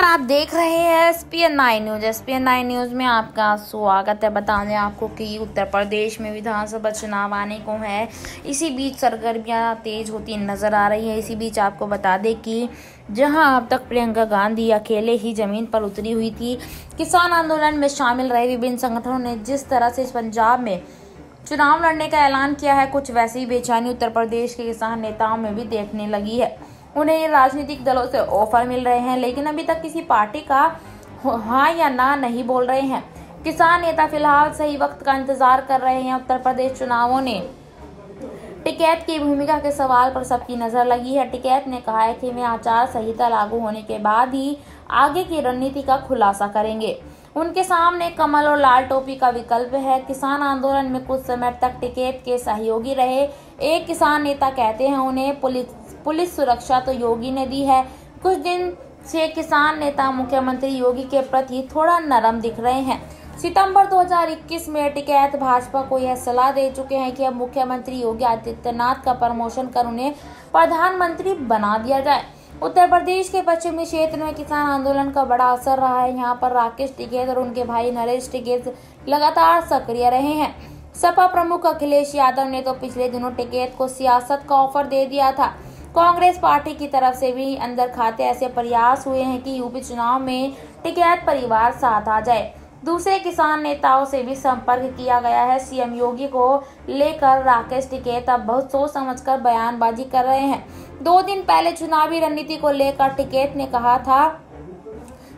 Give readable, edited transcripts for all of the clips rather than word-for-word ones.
नमस्कार, आप देख रहे हैं एसपीएन 9 न्यूज। एसपीएन 9 न्यूज में आपका स्वागत है। बता दें आपको कि उत्तर प्रदेश में विधानसभा चुनाव आने को है, इसी बीच सरगर्मियां तेज होती नजर आ रही है। इसी बीच आपको बता दें कि जहां अब तक प्रियंका गांधी अकेले ही जमीन पर उतरी हुई थी, किसान आंदोलन में शामिल रहे विभिन्न संगठनों ने जिस तरह से पंजाब में चुनाव लड़ने का ऐलान किया है, कुछ वैसी ही बेचैनी उत्तर प्रदेश के किसान नेताओं में भी देखने लगी है। उन्हें राजनीतिक दलों से ऑफर मिल रहे हैं, लेकिन अभी तक किसी पार्टी का हाँ या ना नहीं बोल रहे हैं। किसान नेता फिलहाल सही वक्त का इंतजार कर रहे हैं। उत्तर प्रदेश चुनावों ने टिकैत की भूमिका के सवाल पर सबकी नजर लगी है। टिकैत ने कहा है कि वे आचार संहिता लागू होने के बाद ही आगे की रणनीति का खुलासा करेंगे। उनके सामने कमल और लाल टोपी का विकल्प है। किसान आंदोलन में कुछ समय तक टिकैत के सहयोगी रहे। एक किसान नेता कहते हैं उन्हें पुलिस सुरक्षा तो योगी ने दी है। कुछ दिन से किसान नेता मुख्यमंत्री योगी के प्रति थोड़ा नरम दिख रहे हैं। सितंबर 2021 में टिकैत भाजपा को यह सलाह दे चुके हैं कि अब मुख्यमंत्री योगी आदित्यनाथ का प्रमोशन कर उन्हें प्रधानमंत्री बना दिया जाए। उत्तर प्रदेश के पश्चिमी क्षेत्र में किसान आंदोलन का बड़ा असर रहा है। यहाँ पर राकेश टिकैत और उनके भाई नरेश टिकैत लगातार सक्रिय रहे हैं। सपा प्रमुख अखिलेश यादव ने तो पिछले दिनों टिकैत को सियासत का ऑफर दे दिया था। कांग्रेस पार्टी की तरफ से भी अंदर खाते ऐसे प्रयास हुए हैं कि यूपी चुनाव में टिकैत परिवार साथ आ जाए। दूसरे किसान नेताओं से भी संपर्क किया गया है। सीएम योगी को लेकर राकेश टिकैत अब बहुत सोच समझकर बयानबाजी कर रहे हैं। 2 दिन पहले चुनावी रणनीति को लेकर टिकैत ने कहा था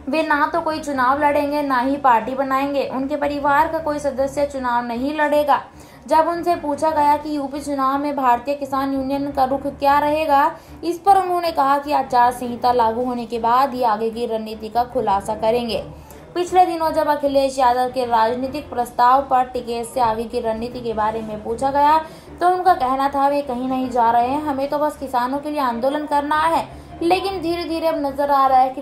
वे ना तो कोई चुनाव लड़ेंगे ना ही पार्टी बनाएंगे। उनके परिवार का कोई सदस्य चुनाव नहीं लड़ेगा। जब उनसे पूछा गया कि यूपी चुनाव में भारतीय किसान यूनियन का रुख क्या रहेगा, इस पर उन्होंने कहा कि आचार संहिता लागू होने के बाद ही आगे की रणनीति का खुलासा करेंगे। पिछले दिनों जब अखिलेश यादव के राजनीतिक प्रस्ताव पर टिकैत से आगे की रणनीति के बारे में पूछा गया तो उनका कहना था वे कहीं नहीं जा रहे हैं, हमें तो बस किसानों के लिए आंदोलन करना है। लेकिन धीरे धीरे अब नजर आ रहा है कि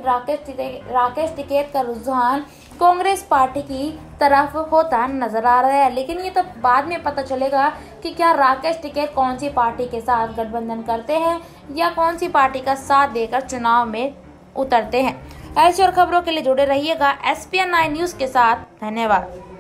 राकेश टिकैत का रुझान कांग्रेस पार्टी की तरफ होता नजर आ रहा है। लेकिन ये तो बाद में पता चलेगा कि क्या राकेश टिकैत कौन सी पार्टी के साथ गठबंधन करते हैं या कौन सी पार्टी का साथ देकर चुनाव में उतरते हैं। ऐसी और खबरों के लिए जुड़े रहिएगा एसपीएन 9 न्यूज़ के साथ। धन्यवाद।